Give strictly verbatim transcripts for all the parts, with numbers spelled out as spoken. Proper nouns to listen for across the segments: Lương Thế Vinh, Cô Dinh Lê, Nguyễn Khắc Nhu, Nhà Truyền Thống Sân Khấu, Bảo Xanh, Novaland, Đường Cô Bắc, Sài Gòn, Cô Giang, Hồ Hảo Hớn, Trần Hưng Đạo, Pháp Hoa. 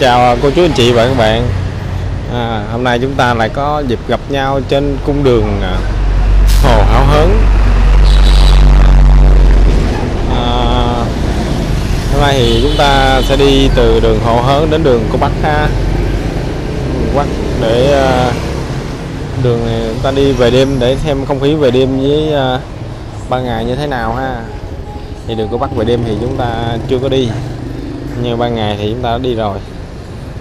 chào cô chú anh chị và các bạn. à, Hôm nay chúng ta lại có dịp gặp nhau trên cung đường Hồ Hảo Hớn. à, Hôm nay thì chúng ta sẽ đi từ đường Hồ Hớn đến đường Cô Bắc ha. Bắc để đường này chúng ta đi về đêm để xem không khí về đêm với ban ngày như thế nào ha. Thì đường Cô Bắc về đêm thì chúng ta chưa có đi, như ban ngày thì chúng ta đã đi rồi.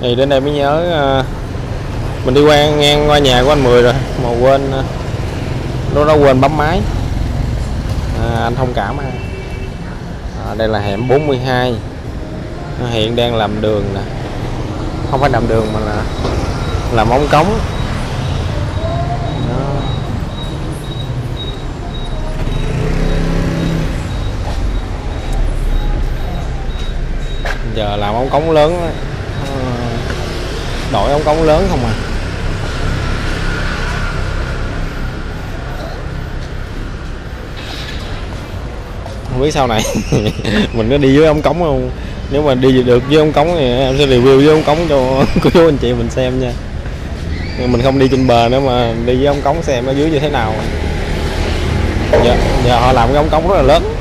Thì đến đây mới nhớ uh, mình đi qua ngang qua nhà của anh Mười rồi mà quên uh, nó đã quên bấm máy. À, anh thông cảm ha. À, đây là hẻm bốn mươi hai, hiện đang làm đường nè, không phải làm đường mà là làm ống cống. Đó. Giờ làm ống cống lớn, đổi ống cống lớn không à. Không biết sau này mình có đi với ống cống không. Nếu mà đi được với ống cống thì em sẽ review với ống cống cho cô chú anh chị mình xem nha. Nhưng mình không đi trên bờ nữa mà đi với ống cống xem ở dưới như thế nào. Giờ, giờ họ làm cái ống cống rất là lớn.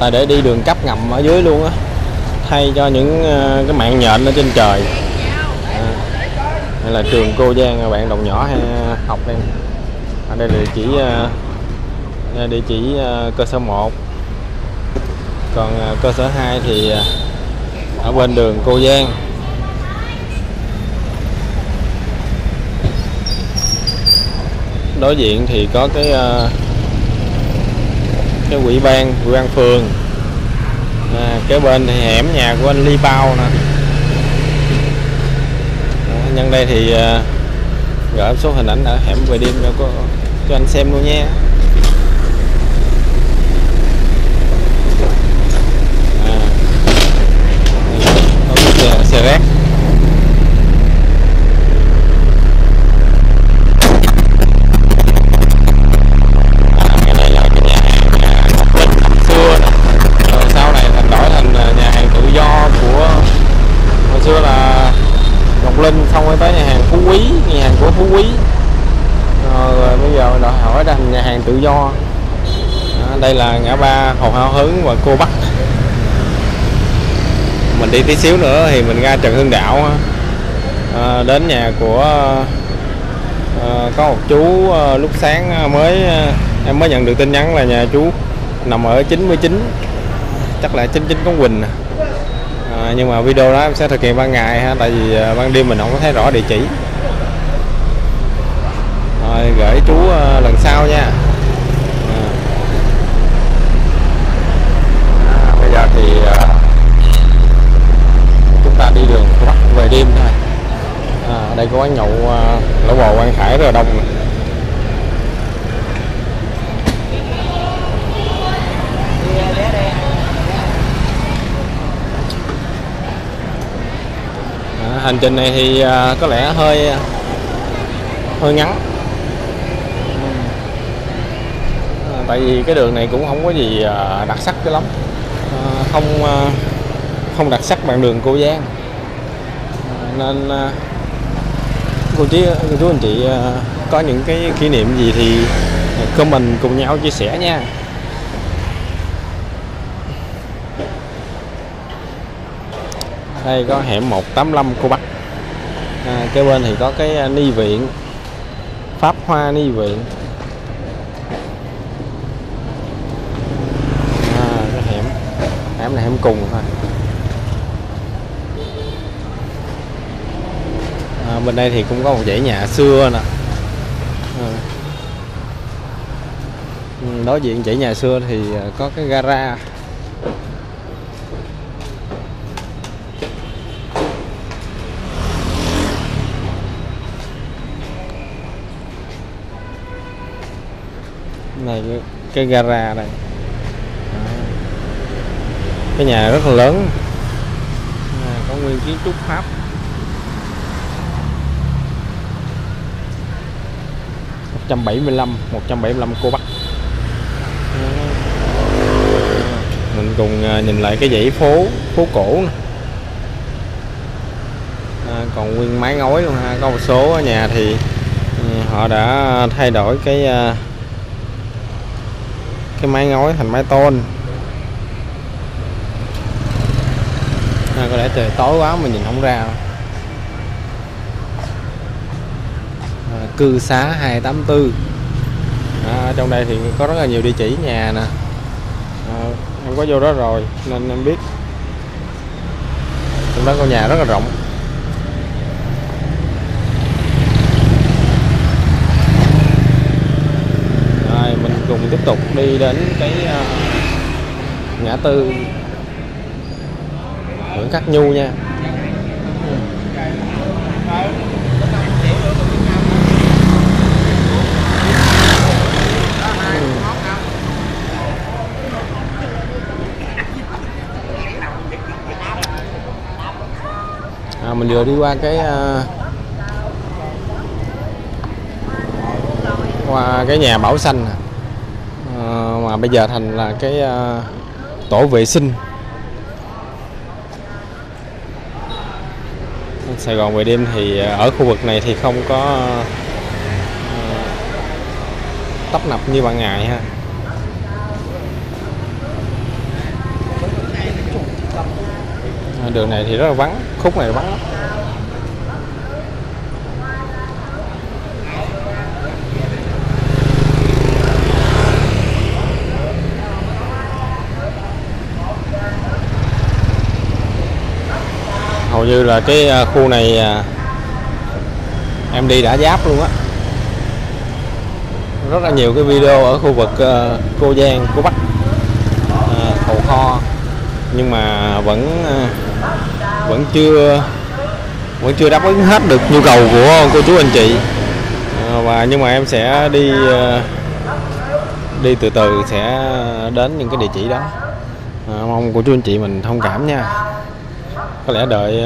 Tại để đi đường cấp ngầm ở dưới luôn á, thay cho những cái mạng nhện ở trên trời. À, đây là trường Cô Giang, bạn đồng nhỏ hay học đây. Ở đây là địa chỉ địa chỉ cơ sở một, còn cơ sở hai thì ở bên đường Cô Giang. Đối diện thì có cái cái ủy ban ủy ban phường. À, kế bên thì hẻm nhà của anh Li Bao nè. À, nhân đây thì à, gửi số hình ảnh ở hẻm về đêm cho, cho anh xem luôn nha. À, có xe, xe rác. Tự do. À, đây là ngã ba Hồ Hảo Hớn và Cô Bắc. Mình đi tí xíu nữa thì mình ra Trần Hưng Đạo, à, đến nhà của à, có một chú. À, lúc sáng mới à, em mới nhận được tin nhắn là nhà chú nằm ở chín mươi chín, chắc là chín mươi chín Cống Quỳnh. À, nhưng mà video đó em sẽ thực hiện ban ngày ha, tại vì à, ban đêm mình không có thấy rõ địa chỉ. Rồi gửi chú à, lần sau nha. Thì uh, chúng ta đi đường Cô Bắc về đêm thôi. À, đây có quán nhậu uh, Lẩu Bò Quang Khải rất là đông. À, hành trình này thì uh, có lẽ hơi hơi ngắn. À, tại vì cái đường này cũng không có gì uh, đặc sắc cho lắm. Không không đặc sắc bằng đường Cô Giang, nên cô chú, cô chú anh chị có những cái kỷ niệm gì thì comment cùng nhau chia sẻ nha. Đây có hẻm một tám lăm Cô Bắc. À, kế bên thì có cái ni viện Pháp Hoa ni viện. Hẻm này hẻm cùng thôi. À, bên đây thì cũng có một dãy nhà xưa nè. À, đối diện dãy nhà xưa thì có cái gara. Này cái, cái gara này. Cái nhà rất là lớn. À, có nguyên kiến trúc Pháp. một bảy lăm Cô Bắc. À, cùng nhìn lại cái dãy phố phố cổ này. À, còn nguyên mái ngói luôn ha. Có một số nhà thì họ đã thay đổi cái cái mái ngói thành mái tôn. À, có lẽ trời tối quá mà nhìn không ra. À, cư xá hai tám tư. À, trong đây thì có rất là nhiều địa chỉ nhà nè. À, em có vô đó rồi nên em biết. Trong đó con nhà rất là rộng. Rồi mình cùng tiếp tục đi đến cái uh, ngã tư Nguyễn Khắc Nhu nha. À, mình vừa đi qua cái uh, qua cái nhà Bảo Xanh uh, mà bây giờ thành là cái uh, tổ vệ sinh. Sài Gòn về đêm thì ở khu vực này thì không có tấp nập như ban ngày ha. Đường này thì rất là vắng, khúc này vắng lắm. Hầu như là cái khu này em đi đã giáp luôn á. Rất là nhiều cái video ở khu vực Cô Giang, Cô Bắc, Hồ Kho, nhưng mà vẫn vẫn chưa vẫn chưa đáp ứng hết được nhu cầu của cô chú anh chị. Và nhưng mà em sẽ đi đi từ từ sẽ đến những cái địa chỉ đó. Mong cô chú anh chị mình thông cảm nha. Có lẽ đợi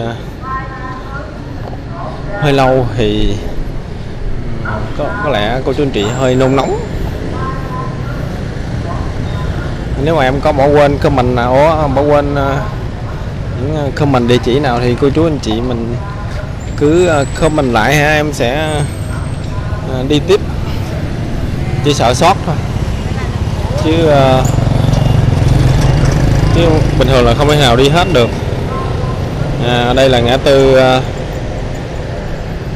hơi lâu thì có, có lẽ cô chú anh chị hơi nôn nóng. Nếu mà em có bỏ quên comment nào, bỏ quên những comment địa chỉ nào thì cô chú anh chị mình cứ comment lại ha, em sẽ đi tiếp. Chỉ sợ sót thôi chứ, chứ bình thường là không thể nào đi hết được. À, đây là ngã tư uh,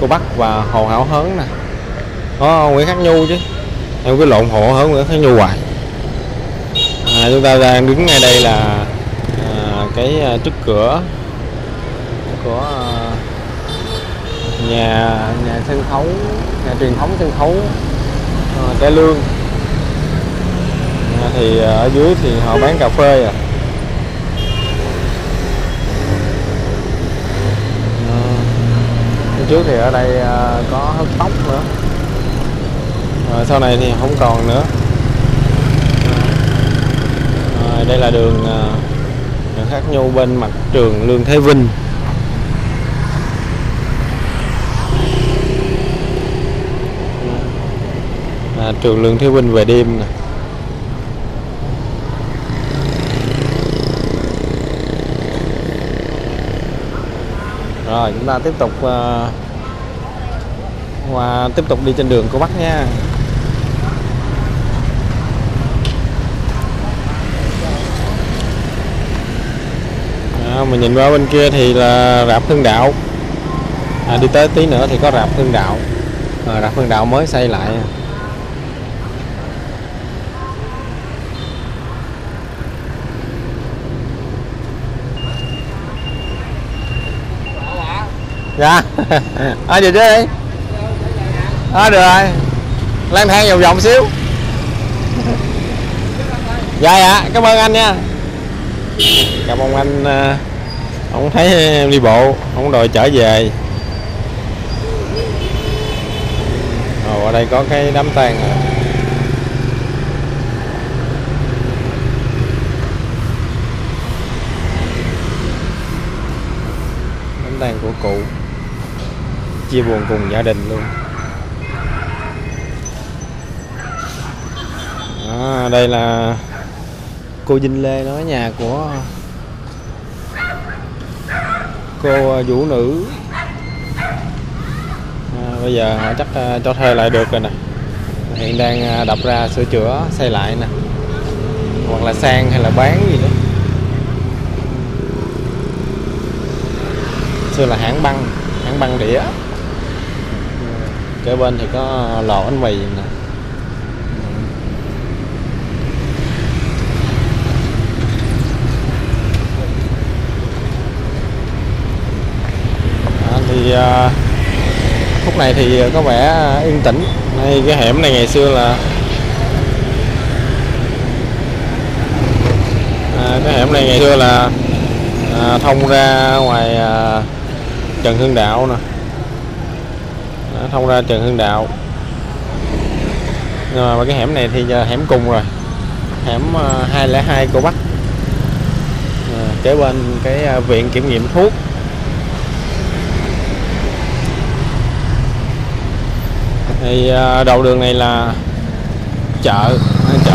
Cô Bắc và Hồ Hảo Hớn nè. Có Nguyễn Khắc Nhu chứ. Em cứ lộn Hồ Hớn Nguyễn Khắc Nhu hoài. À, chúng ta đang đứng ngay đây là uh, cái uh, trước cửa của uh, nhà nhà sân khấu, nhà truyền thống sân khấu uh, Cải Lương. À, thì uh, ở dưới thì họ bán cà phê à. Trước thì ở đây có hớt tóc nữa, rồi sau này thì không còn nữa. Rồi đây là đường Nguyễn Khắc Nhu bên mặt trường Lương Thế Vinh. À, trường Lương Thế Vinh về đêm nè. Rồi chúng ta tiếp tục uh, và tiếp tục đi trên đường Cô Bắc nha. À, mình nhìn qua bên kia thì là rạp Hưng Đạo. À, đi tới tí nữa thì có rạp Hưng Đạo. À, rạp Hưng Đạo mới xây lại. Dạ. À, về trước đi. À, được rồi. Lang thang vòng vòng xíu. Dạ dạ, cảm ơn anh nha. Cảm ơn anh. Ông thấy em đi bộ, ông đòi trở về. Rồi ở đây có cái đám tang à. Đám tang của cụ, chia buồn cùng gia đình luôn. À, đây là Cô Dinh Lê đó, nhà của cô vũ nữ. À, bây giờ họ chắc cho thuê lại được rồi nè, hiện đang đập ra sửa chữa xây lại nè, hoặc là sang hay là bán gì đó. Xưa là hãng băng, hãng băng đĩa. Kế bên thì có lò bánh mì nè. À, thì à, khúc này thì có vẻ yên tĩnh. Đây, cái hẻm này ngày xưa là à, cái hẻm này ngày xưa là à, thông ra ngoài à, Trần Hưng Đạo nè. Thông ra Trần Hưng Đạo. Nhưng mà cái hẻm này thì hẻm cùng rồi, hẻm hai không hai Cô Bắc. À, kế bên cái viện kiểm nghiệm thuốc. Thì đầu đường này là chợ, chợ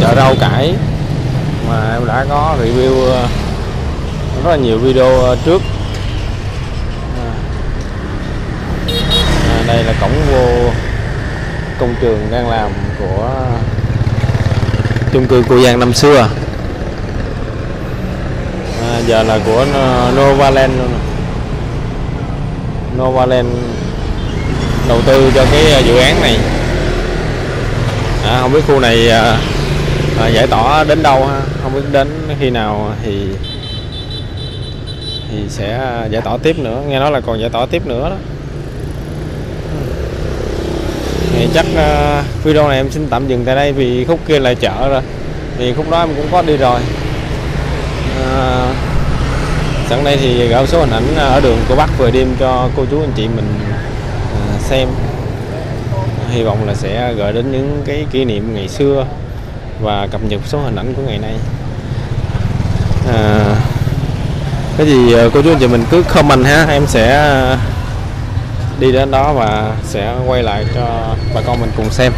chợ rau cải mà em đã có review rất là nhiều video trước. Đây là cổng vô công trường đang làm của chung cư Cô Giang năm xưa. À, giờ là của Novaland luôn. Novaland đầu tư cho cái dự án này. À, không biết khu này à, à, giải tỏa đến đâu ha, không biết đến khi nào thì thì sẽ giải tỏa tiếp nữa. Nghe nói là còn giải tỏa tiếp nữa đó. Thì chắc uh, video này em xin tạm dừng tại đây, vì khúc kia là chợ rồi, vì khúc đó em cũng có đi rồi. À, sẵn đây thì gửi số hình ảnh ở đường Cô Bắc vừa đêm cho cô chú anh chị mình uh, xem. Hy vọng là sẽ gửi đến những cái kỷ niệm ngày xưa và cập nhật số hình ảnh của ngày nay. À, cái gì cô chú anh chị mình cứ comment ha, em sẽ đi đến đó và sẽ quay lại cho bà con mình cùng xem.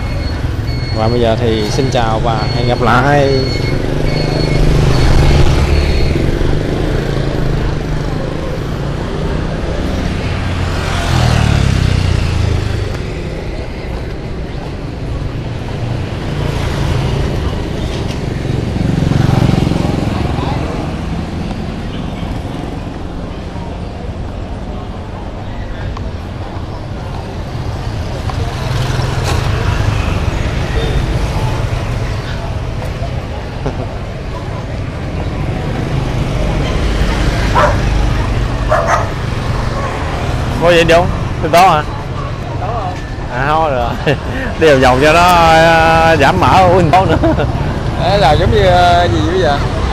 Và bây giờ thì xin chào và hẹn gặp lại. Có vậy đi không? Từ đó hả? Đó không? À thôi rồi. Đi vào vòng cho nó giảm mỡ của anh tốt nữa. Đấy là giống như gì bây giờ?